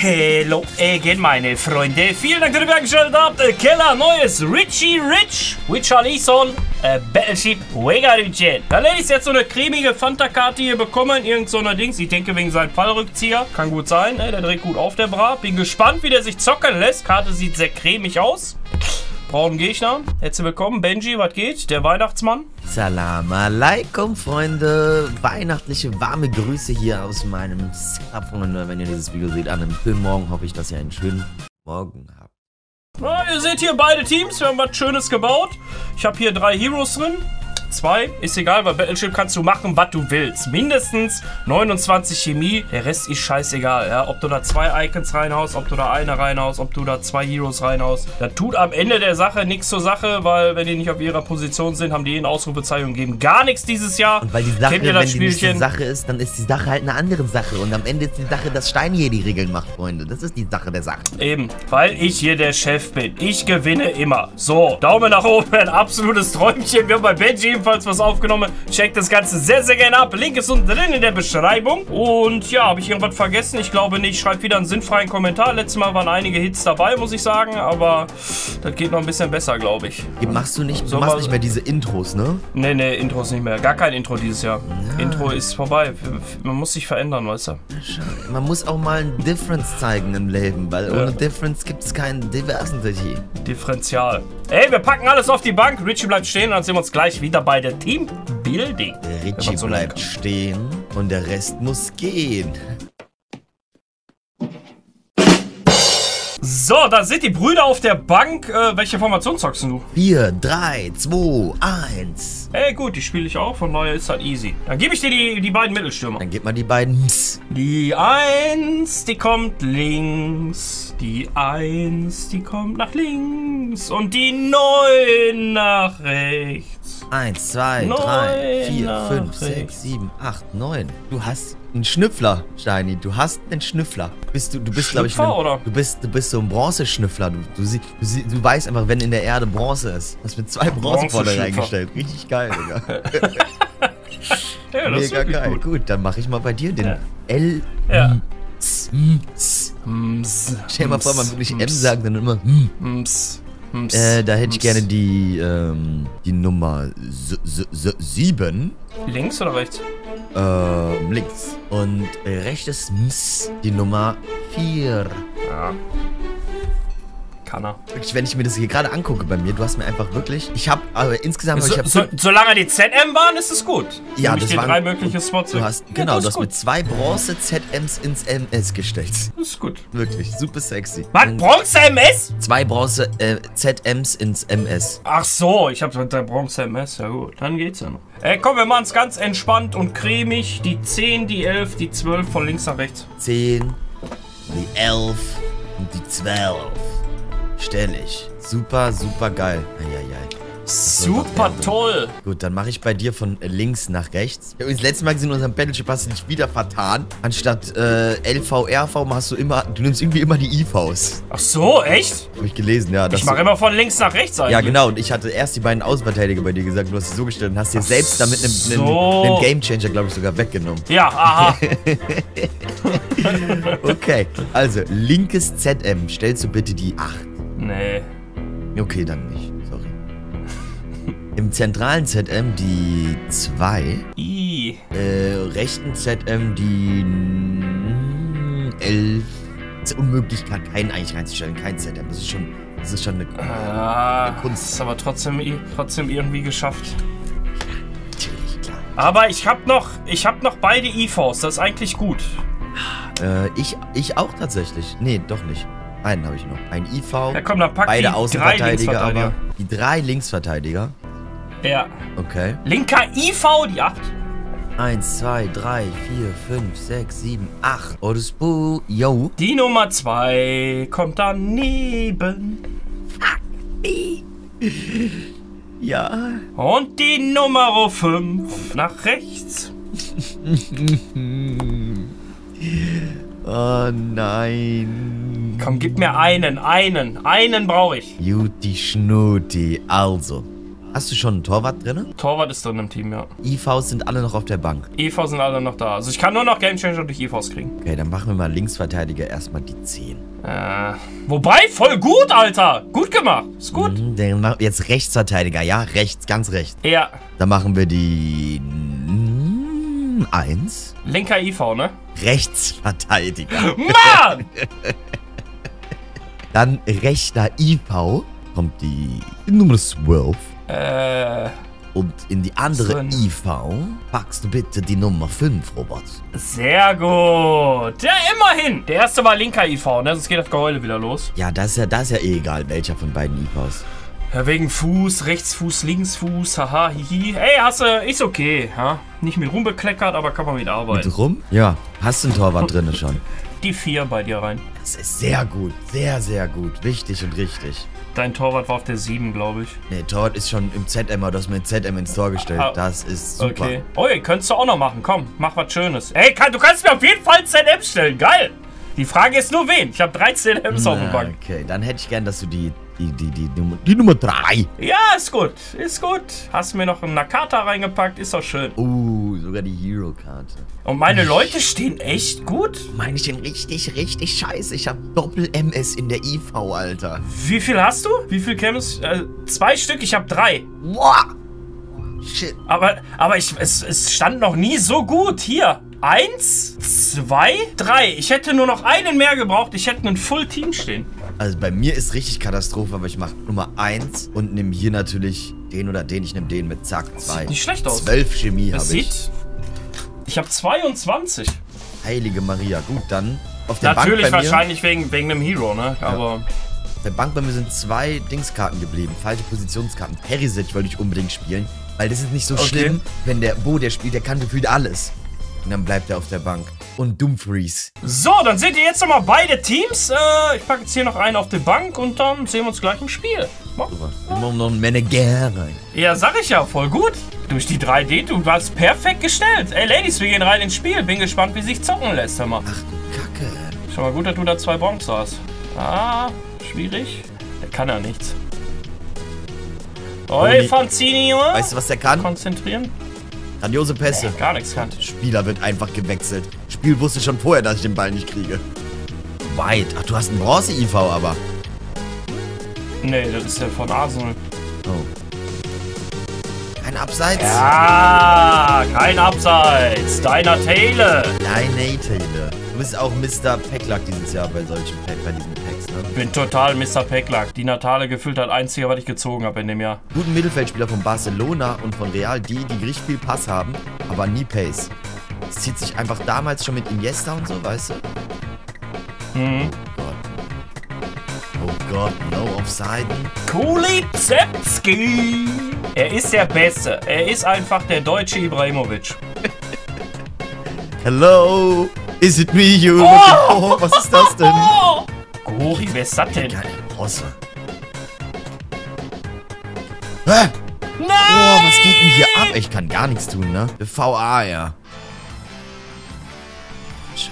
Hello again, meine Freunde. Vielen Dank, dass ihr mir eingeschaltet habt. Keller, neues Richie Rich, Richarlison, Battleship, Wega Richie. Da lade ich jetzt so eine cremige Fanta-Karte hier bekommen. Irgend so eine Dings. Ich denke wegen seinem Fallrückzieher. Kann gut sein. Der dreht gut auf, der Bra. Bin gespannt, wie der sich zocken lässt. Karte sieht sehr cremig aus. Braunen Gegner. Herzlich willkommen, Benji, was geht? Der Weihnachtsmann. Salam alaikum, Freunde. Weihnachtliche, warme Grüße hier aus meinem Setup, Freunde. Wenn ihr dieses Video seht an einem Filmmorgen, hoffe ich, dass ihr einen schönen Morgen habt. Na, ihr seht hier beide Teams. Wir haben was Schönes gebaut. Ich habe hier 3 Heroes drin. 2, ist egal, bei Battleship kannst du machen, was du willst. Mindestens 29 Chemie, der Rest ist scheißegal, ja. Ob du da 2 Icons reinhaust, ob du da eine reinhaust, ob du da 2 Heroes reinhaust. Das tut am Ende der Sache nichts zur Sache, weil wenn die nicht auf ihrer Position sind, haben die ihnen Ausrufezeichen gegeben. Gar nichts dieses Jahr. Und weil die Sache, wenn die nicht die Sache ist, dann ist die Sache halt eine andere Sache. Und am Ende ist die Sache, dass Stein hier die Regeln macht, Freunde. Das ist die Sache der Sache. Eben, weil ich hier der Chef bin. Ich gewinne immer. So, Daumen nach oben, ein absolutes Träumchen. Wir haben bei Benji falls was aufgenommen. Checkt das Ganze sehr, sehr gerne ab. Link ist unten drin in der Beschreibung. Und ja, habe ich irgendwas vergessen? Ich glaube nicht. Schreibt wieder einen sinnfreien Kommentar. Letztes Mal waren einige Hits dabei, muss ich sagen. Aber das geht noch ein bisschen besser, glaube ich. Du machst nicht mehr diese Intros, ne? Nee, Intros nicht mehr. Gar kein Intro dieses Jahr. Ja. Intro ist vorbei. Man muss sich verändern, weißt du. Man muss auch mal eine Difference zeigen im Leben, weil ohne Difference gibt es kein Diversity. Differential. Ey, wir packen alles auf die Bank. Richie bleibt stehen und dann sehen wir uns gleich wieder bei der Teambuilding. Richie bleibt stehen und der Rest muss gehen. So, da sind die Brüder auf der Bank. Welche Formation zockst du? 4, 3, 2, 1. Ey, gut, die spiele ich auch. Von daher ist halt easy. Dann gebe ich dir die beiden Mittelstürmer. Dann gib mal die beiden. Die 1, die kommt links. Die 1, die kommt nach links. Und die 9 nach rechts. 1, 2, 3, 4, 5, 6, 7, 8, 9. Du hast... Ein Schnüffler, Steini. Du hast einen Schnüffler. Du bist, glaube ich, du bist so ein Bronzeschnüffler. Du weißt einfach, wenn in der Erde Bronze ist. Hast mit 2 Bronzevolle reingestellt. Richtig geil, Digga. Ja, das mega geil. Gut, dann mache ich mal bei dir den L. Ja. Stell dir mal vor, man wirklich M sagt, dann immer Ms. Da hätte ich gerne die Nummer 7. Links oder rechts? Links. Und rechtes Ms, die Nummer 4. Ja. Kann er. Wenn ich mir das hier gerade angucke bei mir, du hast mir einfach wirklich... Ich habe aber insgesamt... solange die ZM waren, ist es gut. Ja, das waren... 3 mögliche Spots. Genau, du hast mit 2 Bronze-ZMs ins MS gestellt. Das ist gut. Wirklich, super sexy. Was? Bronze-MS? 2 Bronze-ZMs ins MS. Ach so, ich habe mit der Bronze-MS. Ja gut, dann geht's ja noch. Komm, wir machen es ganz entspannt und cremig. Die 10, die 11, die 12 von links nach rechts. 10, die 11 und die 12. Stelle ich. Super, super geil. Eieiei. Super toll. Gut, dann mache ich bei dir von links nach rechts. Ja, das letzte Mal gesehen, in unserem Battleship hast du dich wieder vertan. Anstatt LV, RV machst du immer, du nimmst irgendwie immer die IVs. Ach so, echt? Habe ich gelesen, ja. Ich mache immer von links nach rechts eigentlich. Ja, genau. Und ich hatte erst die beiden Außenverteidiger bei dir gesagt, du hast sie so gestellt und hast dir selbst damit einen Gamechanger, glaube ich, sogar weggenommen. Ja, aha. Okay, also linkes ZM. Stellst du bitte die 8. Nee. Okay, dann nicht. Sorry. Im zentralen ZM die 2. Rechten ZM die 11. Es ist Unmöglichkeit, keinen eigentlich reinzustellen. Kein ZM. Das ist schon eine Kunst. Das ist aber trotzdem irgendwie geschafft. Natürlich, klar. Aber ich hab noch beide IVs. Das ist eigentlich gut. Ich auch tatsächlich. Nee, doch nicht. Einen habe ich noch. Ein IV, ja, komm, dann pack beide Außenverteidiger, aber die 3 Linksverteidiger. Ja. Okay. Linker IV, die 8. 1, 2, 3, 4, 5, 6, 7, 8. Oh, das Boo. Yo. Die Nummer 2 kommt daneben. Fuck me. Ja. Und die Nummer 5 nach rechts. Oh nein. Komm, gib mir einen brauche ich. Juti Schnuti, also. Hast du schon einen Torwart drin? Torwart ist drin im Team, ja. IVs sind alle noch auf der Bank. EVs sind alle noch da. Also ich kann nur noch Game Changer durch EVs kriegen. Okay, dann machen wir mal Linksverteidiger erstmal die 10. Wobei, voll gut, Alter. Gut gemacht. Ist gut. Dann machen wir jetzt Rechtsverteidiger, ja? Rechts, ganz rechts. Ja. Dann machen wir die 1. Linker IV, ne? Rechtsverteidiger. Mann! Dann rechter IV. Kommt die Nummer 12. Und in die andere IV packst du bitte die Nummer 5, Robert. Sehr gut. Ja, immerhin. Der erste war linker IV, ne? Sonst geht das Geheule wieder los. Ja, das ist ja eh egal, welcher von beiden IVs. Ja, wegen Fuß, Rechtsfuß, Linksfuß, haha, hihi. Ey, hast du, ist okay. Ja? Nicht mit rumbekleckert, aber kann man mit arbeiten. Mit rum? Ja, hast du einen Torwart drin schon. Die 4 bei dir rein. Das ist sehr gut. Sehr, sehr gut. Wichtig und richtig. Dein Torwart war auf der 7, glaube ich. Nee, Torwart ist schon im ZM, du hast mir ZM ins Tor gestellt. Das ist super. Okay. Oh, ihr könntest du auch noch machen. Komm, mach was Schönes. Ey, du kannst mir auf jeden Fall ZM stellen. Geil. Die Frage ist nur, wen? Ich habe 13 Ms auf dem Bank. Okay, dann hätte ich gern, dass du die Nummer 3. Ja, ist gut. Ist gut. Hast mir noch einen Nakata reingepackt. Ist doch schön. Sogar die Hero-Karte. Und meine Leute stehen echt gut. Meine stehen richtig, richtig scheiße. Ich habe Doppel-MS in der IV, Alter. Wie viel hast du? Wie viel Chems? 2 Stück, ich habe 3. Boah. Shit. Aber es stand noch nie so gut. Hier. 1, 2, 3. Ich hätte nur noch einen mehr gebraucht. Ich hätte ein Full-Team stehen. Also bei mir ist richtig Katastrophe, aber ich mache Nummer 1 und nehme hier natürlich den oder den. Ich nehme den mit zack 2. Sieht nicht schlecht aus. 12 Chemie habe ich. Ich habe 22. Heilige Maria. Gut, dann auf der Bank bei mir. Natürlich wahrscheinlich wegen einem Hero, ne? Aber... Ja. Auf der Bank bei mir sind 2 Dingskarten geblieben. Falsche Positionskarten. Perisic wollte ich unbedingt spielen, weil das ist nicht so schlimm, wenn der Bo, der spielt, der kann gefühlt alles. Und dann bleibt er auf der Bank. Und Dumfries. So, dann seht ihr jetzt nochmal beide Teams. Ich packe jetzt hier noch einen auf die Bank und dann sehen wir uns gleich im Spiel. Super. Wir machen noch einen Manager rein. Ja, sag ich ja, voll gut. Durch die 3D, du warst perfekt gestellt. Ey, Ladies, wir gehen rein ins Spiel. Bin gespannt, wie sich zocken lässt, hör mal. Ach du Kacke. Schon mal gut, dass du da 2 Bronze hast. Ah, schwierig. Der kann ja nichts. Oi, Fanzini, Junge. Weißt du, was der kann? Konzentrieren. Grandiose Pässe. Gar nichts kann. Spieler wird einfach gewechselt. Spiel wusste schon vorher, dass ich den Ball nicht kriege. Weit. Ach, du hast einen Bronze-IV aber. Nee, das ist ja von Arsenal. Oh. Kein Abseits? Ja, kein Abseits. Deiner Taylor. Deine Taylor. Du bist auch Mr. Packlack dieses Jahr bei solchen Packs, ne? Ich bin total Mr. Packlack. Die Natale gefühlt hat einzige, was ich gezogen habe in dem Jahr. Guten Mittelfeldspieler von Barcelona und von Real, die richtig viel Pass haben, aber nie Pace. Das zieht sich einfach damals schon mit Iniesta und so, weißt du? Mhm. Oh Gott, no offside. Kulizewski! Er ist der Beste. Er ist einfach der deutsche Ibrahimovic. Hello! Is it me you? Oh! Was ist das denn? Gori, wer ist das denn? Hä? Nein! Oh, was geht denn hier ab? Ich kann gar nichts tun, ne? VA, ja. Scheiße.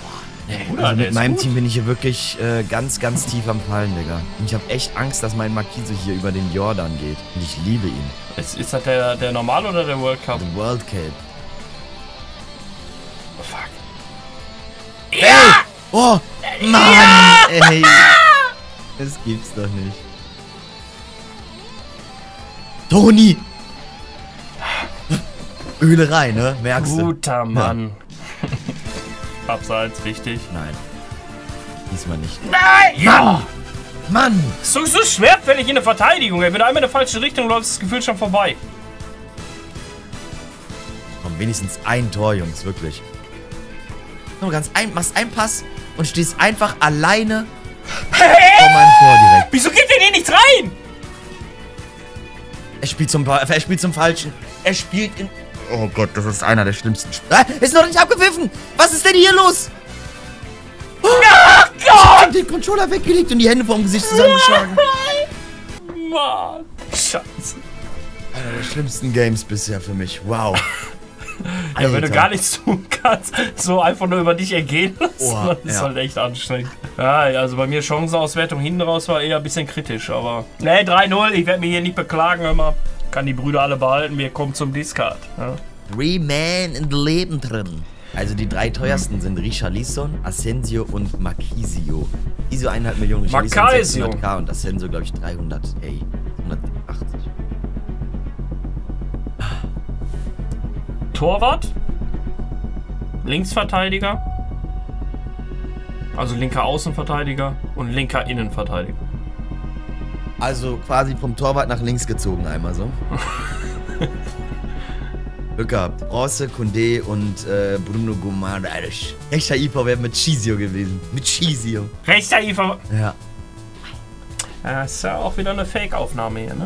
Boah, nee. Bruder, also mit meinem Team bin ich hier wirklich ganz, ganz tief am Fallen, Digga. Und ich habe echt Angst, dass mein Marquisio hier über den Jordan geht. Und ich liebe ihn. Ist das der Normal oder der World Cup? Der World Cup. Oh, fuck. Ja! Ey! Oh! Mann! Ja! Ey! Das gibt's doch nicht. Toni! Ölerei, ne? Merkst du? Guter Mann. Ja. Abseits, richtig? Nein. Diesmal nicht. Nein! Ja! Mann! So schwerfällig in der Verteidigung, ey. Wenn du einmal in der falschen Richtung läufst, ist das Gefühl schon vorbei. Komm, wenigstens ein Tor, Jungs, wirklich. Machst einen Pass und stehst einfach alleine vor meinem Tor direkt. Wieso geht denn hier nichts rein? Er spielt zum Falschen. Er spielt in... Oh Gott, das ist einer der schlimmsten Spieler. Ist noch nicht abgepfiffen. Was ist denn hier los? Oh Gott! Den Controller weggelegt und die Hände vorm Gesicht zusammengeschlagen. Mann, Scheiße. Einer der schlimmsten Games bisher für mich. Wow. Ja, wenn du gar nichts tun kannst, so einfach nur über dich ergehen lassen, oh, das ist halt echt anstrengend. Ja, also bei mir Chancenauswertung hinten raus war eher ein bisschen kritisch, aber... Ne, 3-0, ich werde mich hier nicht beklagen, hör mal. Kann die Brüder alle behalten, wir kommen zum Discard. Ja. 3 Men in Leben drin. Also die 3 teuersten sind Richarlison, Asensio und Marquisio. Iso 1,5 Millionen, Richarlison 600k und Asensio, glaube ich, 300, ey, 180. Torwart, Linksverteidiger, also linker Außenverteidiger und linker Innenverteidiger. Also quasi vom Torwart nach links gezogen einmal so. Glück gehabt. Bronze, Koundé und Bruno Gomaresch. Rechter IV wäre mit Chisio gewesen. Mit Chisio. Rechter IV? Ja. Das ist ja auch wieder eine Fake-Aufnahme hier, ne?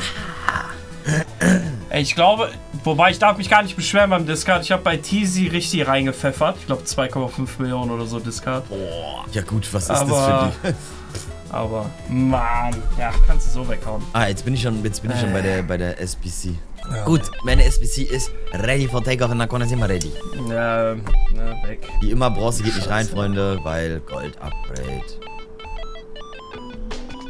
Ich glaube, wobei ich darf mich gar nicht beschweren beim Discard. Ich habe bei Tizi richtig reingepfeffert. Ich glaube 2,5 Millionen oder so Discard. Boah. Ja gut, was ist das für dich? Aber, Mann, ja, kannst du so weghauen. Ah, jetzt bin ich schon bei der SBC. Ja. Gut, meine SBC ist ready for takeoff und dann kommen wir ready. Na, weg. Wie immer, Bronze geht nicht rein, Freunde, weil Gold-Upgrade.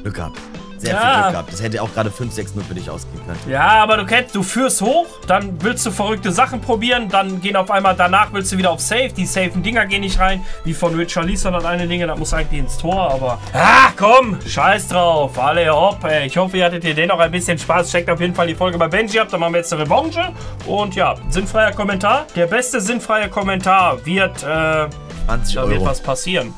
Glück gehabt. Sehr viel Glück gehabt. Das hätte auch gerade 5-6-0 für dich ausgehen können. Ja, aber du führst hoch, dann willst du verrückte Sachen probieren, dann gehen auf einmal, danach willst du wieder auf Safe, die safen Dinger gehen nicht rein, wie von Richarlison und eine Dinge, das muss eigentlich ins Tor, aber... Ah, komm, scheiß drauf, alle hopp, ey. Ich hoffe, ihr hattet hier dennoch ein bisschen Spaß, checkt auf jeden Fall die Folge bei Benji ab, dann machen wir jetzt eine Revanche und ja, sinnfreier Kommentar. Der beste sinnfreie Kommentar wird, 20 Euro. Da wird was passieren.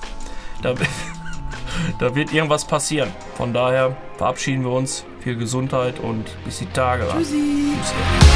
Da wird irgendwas passieren. Von daher verabschieden wir uns. Viel Gesundheit und bis die Tage. Tschüssi. Tschüssi.